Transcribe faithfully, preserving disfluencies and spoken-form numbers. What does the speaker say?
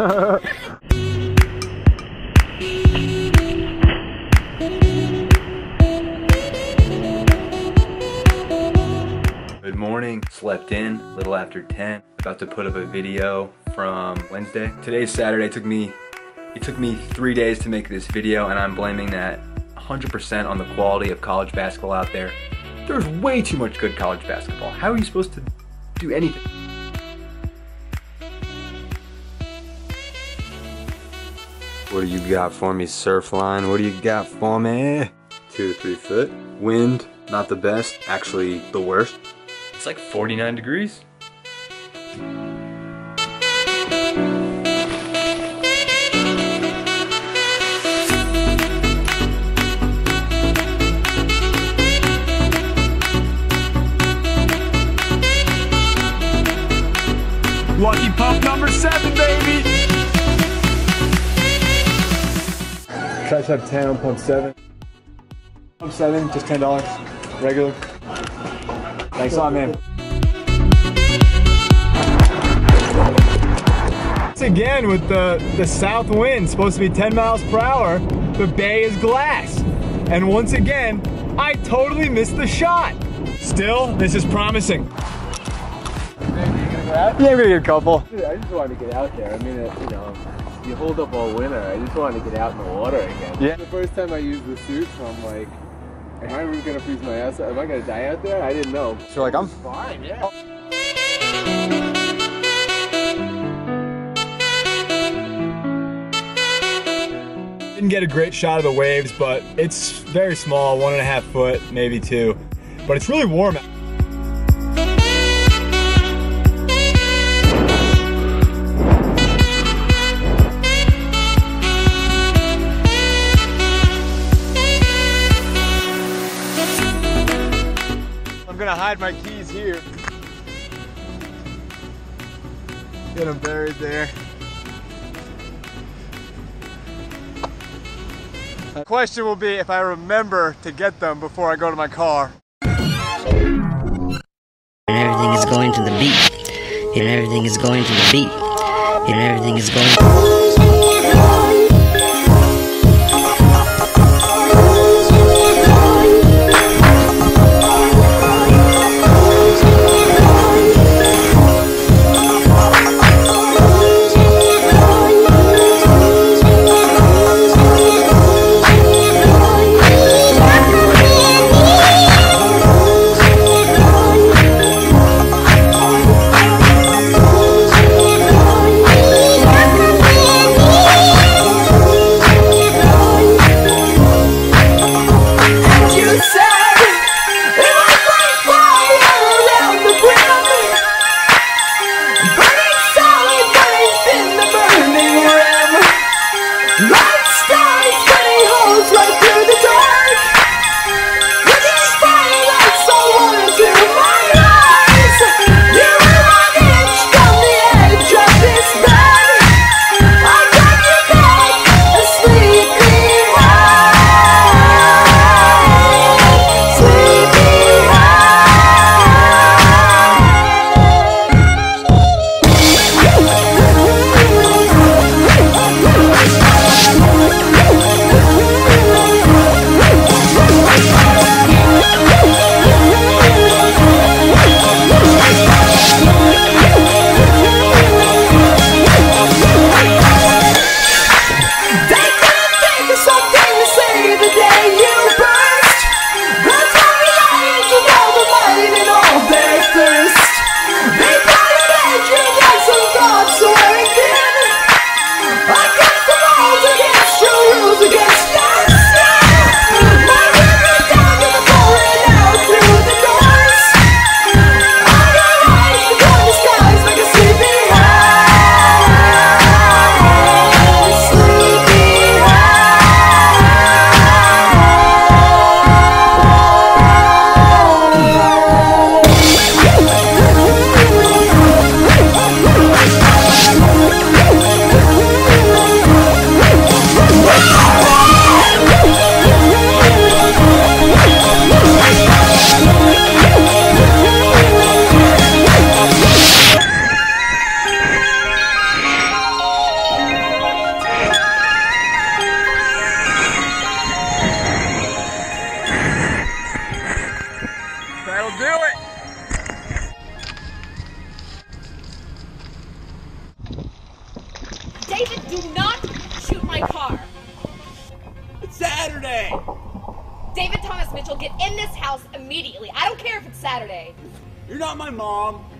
Good morning, slept in, a little after ten. About to put up a video from Wednesday. Today's Saturday, it took me, it took me three days to make this video, and I'm blaming that one hundred percent on the quality of college basketball out there. There's way too much good college basketball. How are you supposed to do anything? What do you got for me, Surf Line? What do you got for me? Two to three foot. Wind, not the best, actually the worst. It's like forty-nine degrees. Lucky pup number seven, baby! Try to have ten on pump seven. Pump seven, just ten dollars. Regular. Thanks a lot, man. Once again, with the, the south wind, supposed to be ten miles per hour, the bay is glass. And once again, I totally missed the shot. Still, this is promising. Yeah, we get a couple. I just wanted to get out there. I mean, you know, you hold up all winter. I just wanted to get out in the water again. Yeah. The first time I used the suit, so I'm like, am I really gonna freeze my ass out? Am I gonna die out there? I didn't know. So like, I'm fine. Yeah. Didn't get a great shot of the waves, but it's very small, one and a half foot, maybe two. But it's really warm out. I'm gonna hide my keys here. Get them buried there. The question will be if I remember to get them before I go to my car. And everything is going to the beat. And everything is going to the beat. And everything is going to do it. David, do not shoot my car. It's Saturday. David Thomas Mitchell, get in this house immediately. I don't care if it's Saturday. You're not my mom.